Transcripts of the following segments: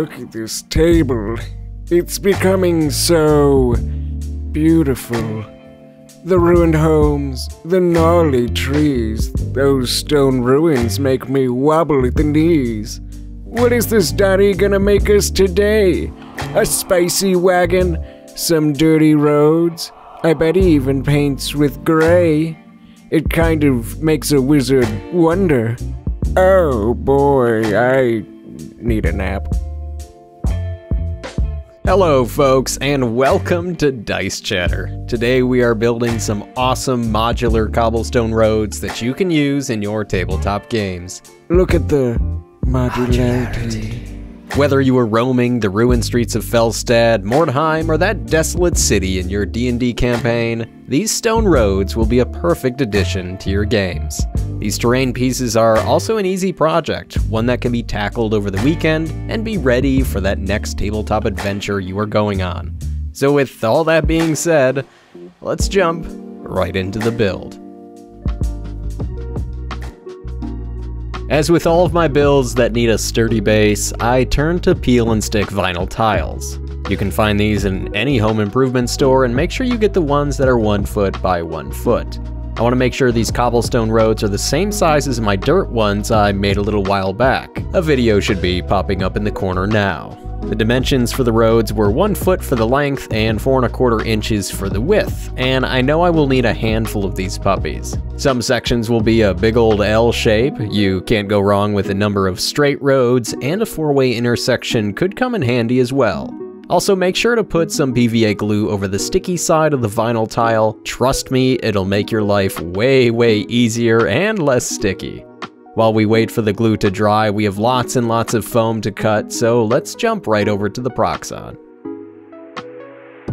look at this table. It's becoming so beautiful. The ruined homes, the gnarly trees, those stone ruins make me wobble at the knees. What is this daddy gonna make us today? A spicy wagon? Some dirty roads? I bet he even paints with gray. It kind of makes a wizard wonder. Oh boy, I need a nap. Hello folks, and welcome to Dice Chatter. Today we are building some awesome modular cobblestone roads that you can use in your tabletop games. Look at the modularity. Whether you are roaming the ruined streets of Felstad, Mordheim, or that desolate city in your D&D campaign, these stone roads will be a perfect addition to your games. These terrain pieces are also an easy project, one that can be tackled over the weekend and be ready for that next tabletop adventure you are going on. So with all that being said, let's jump right into the build. As with all of my builds that need a sturdy base, I turn to peel and stick vinyl tiles. You can find these in any home improvement store, and make sure you get the ones that are 1 foot by 1 foot. I want to make sure these cobblestone roads are the same size as my dirt ones I made a little while back. A video should be popping up in the corner now. The dimensions for the roads were 1 foot for the length and 4¼ inches for the width, and I know I will need a handful of these puppies. Some sections will be a big old L shape. You can't go wrong with a number of straight roads, and a four-way intersection could come in handy as well. Also, make sure to put some PVA glue over the sticky side of the vinyl tile. Trust me, it'll make your life way, way easier and less sticky. While we wait for the glue to dry, we have lots and lots of foam to cut, so let's jump right over to the Proxxon.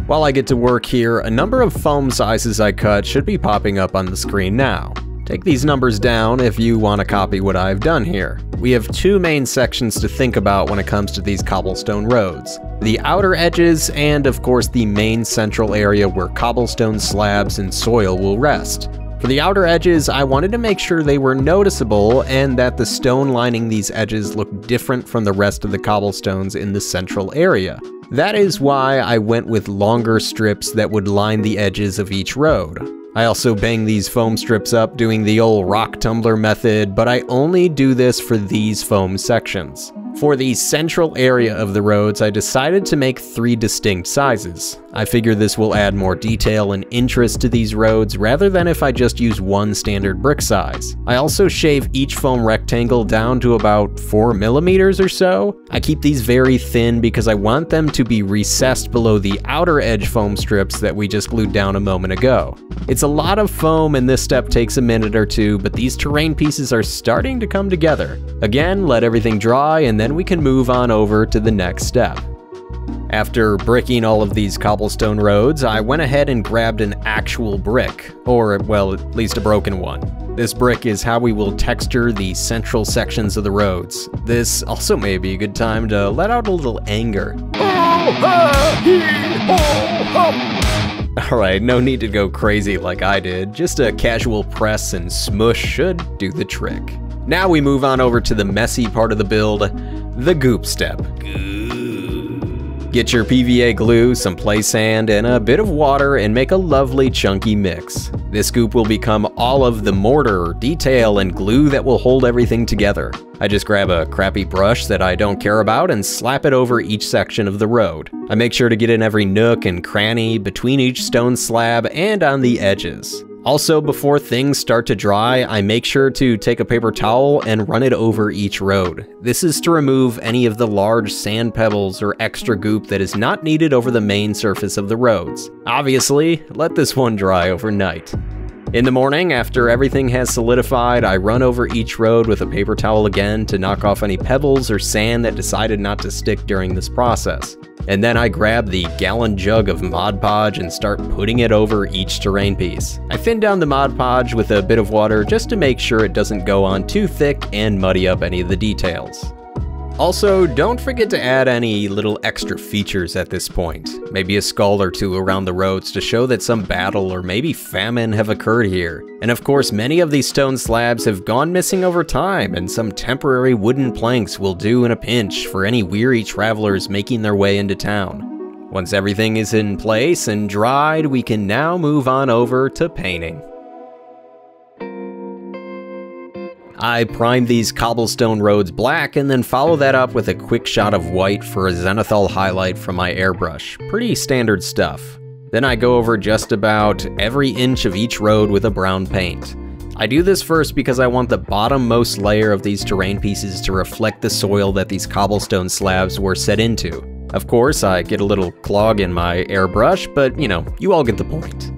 While I get to work here, a number of foam sizes I cut should be popping up on the screen now. Take these numbers down if you want to copy what I've done here. We have two main sections to think about when it comes to these cobblestone roads: the outer edges and, of course, the main central area where cobblestone slabs and soil will rest. For the outer edges, I wanted to make sure they were noticeable and that the stone lining these edges looked different from the rest of the cobblestones in the central area. That is why I went with longer strips that would line the edges of each road. I also bang these foam strips up doing the old rock tumbler method, but I only do this for these foam sections. For the central area of the roads, I decided to make 3 distinct sizes. I figure this will add more detail and interest to these roads rather than if I just use one standard brick size. I also shave each foam rectangle down to about 4 millimeters or so. I keep these very thin because I want them to be recessed below the outer edge foam strips that we just glued down a moment ago. It's a lot of foam and this step takes a minute or two, but these terrain pieces are starting to come together. Again, let everything dry and then we can move on over to the next step. After bricking all of these cobblestone roads, I went ahead and grabbed an actual brick, or well, at least a broken one. This brick is how we will texture the central sections of the roads. This also may be a good time to let out a little anger. Alright, no need to go crazy like I did, just a casual press and smush should do the trick. Now we move on over to the messy part of the build, the goop step. Get your PVA glue, some play sand, and a bit of water and make a lovely chunky mix. This goop will become all of the mortar, detail, and glue that will hold everything together. I just grab a crappy brush that I don't care about and slap it over each section of the road. I make sure to get in every nook and cranny, between each stone slab, and on the edges. Also, before things start to dry, I make sure to take a paper towel and run it over each road. This is to remove any of the large sand pebbles or extra goop that is not needed over the main surface of the roads. Obviously, let this one dry overnight. In the morning, after everything has solidified, I run over each road with a paper towel again to knock off any pebbles or sand that decided not to stick during this process. And then I grab the gallon jug of Mod Podge and start putting it over each terrain piece. I thin down the Mod Podge with a bit of water just to make sure it doesn't go on too thick and muddy up any of the details. Also, don't forget to add any little extra features at this point. Maybe a skull or two around the roads to show that some battle or maybe famine have occurred here. And of course, many of these stone slabs have gone missing over time, and some temporary wooden planks will do in a pinch for any weary travelers making their way into town. Once everything is in place and dried, we can now move on over to painting. I prime these cobblestone roads black and then follow that up with a quick shot of white for a zenithal highlight from my airbrush. Pretty standard stuff. Then I go over just about every inch of each road with a brown paint. I do this first because I want the bottommost layer of these terrain pieces to reflect the soil that these cobblestone slabs were set into. Of course, I get a little clog in my airbrush, but you know, you all get the point.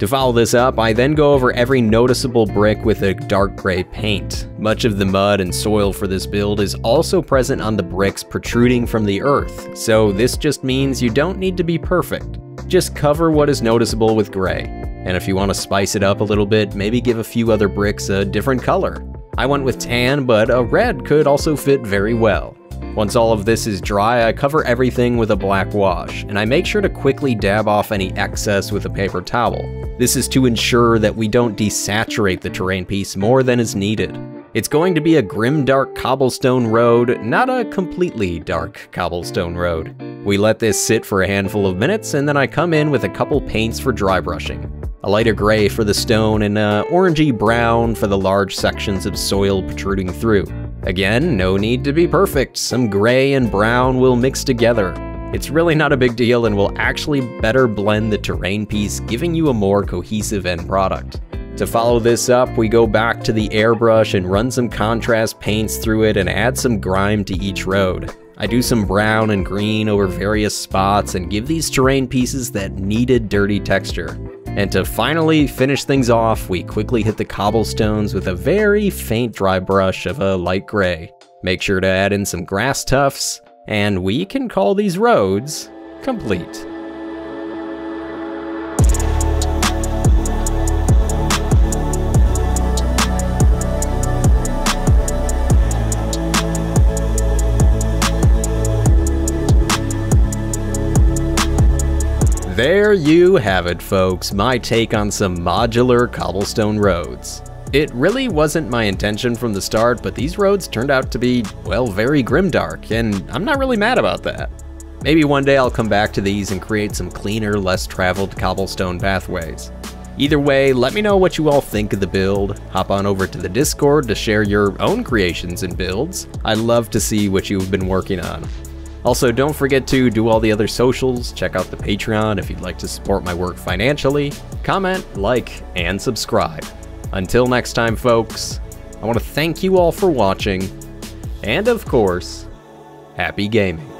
To follow this up, I then go over every noticeable brick with a dark gray paint. Much of the mud and soil for this build is also present on the bricks protruding from the earth, so this just means you don't need to be perfect. Just cover what is noticeable with gray. And if you want to spice it up a little bit, maybe give a few other bricks a different color. I went with tan, but a red could also fit very well. Once all of this is dry, I cover everything with a black wash, and I make sure to quickly dab off any excess with a paper towel. This is to ensure that we don't desaturate the terrain piece more than is needed. It's going to be a grimdark cobblestone road, not a completely dark cobblestone road. We let this sit for a handful of minutes, and then I come in with a couple paints for dry brushing. A lighter gray for the stone and an orangey brown for the large sections of soil protruding through. Again, no need to be perfect, some gray and brown will mix together. It's really not a big deal and will actually better blend the terrain piece, giving you a more cohesive end product. To follow this up, we go back to the airbrush and run some contrast paints through it and add some grime to each road. I do some brown and green over various spots and give these terrain pieces that needed dirty texture. And to finally finish things off, we quickly hit the cobblestones with a very faint dry brush of a light gray. Make sure to add in some grass tufts, and we can call these roads complete. There you have it, folks, my take on some modular cobblestone roads. It really wasn't my intention from the start, but these roads turned out to be, well, very grimdark, and I'm not really mad about that. Maybe one day I'll come back to these and create some cleaner, less traveled cobblestone pathways. Either way, let me know what you all think of the build. Hop on over to the Discord to share your own creations and builds. I'd love to see what you've been working on. Also, don't forget to do all the other socials, check out the Patreon if you'd like to support my work financially, comment, like, and subscribe. Until next time, folks, I want to thank you all for watching, and of course, happy gaming.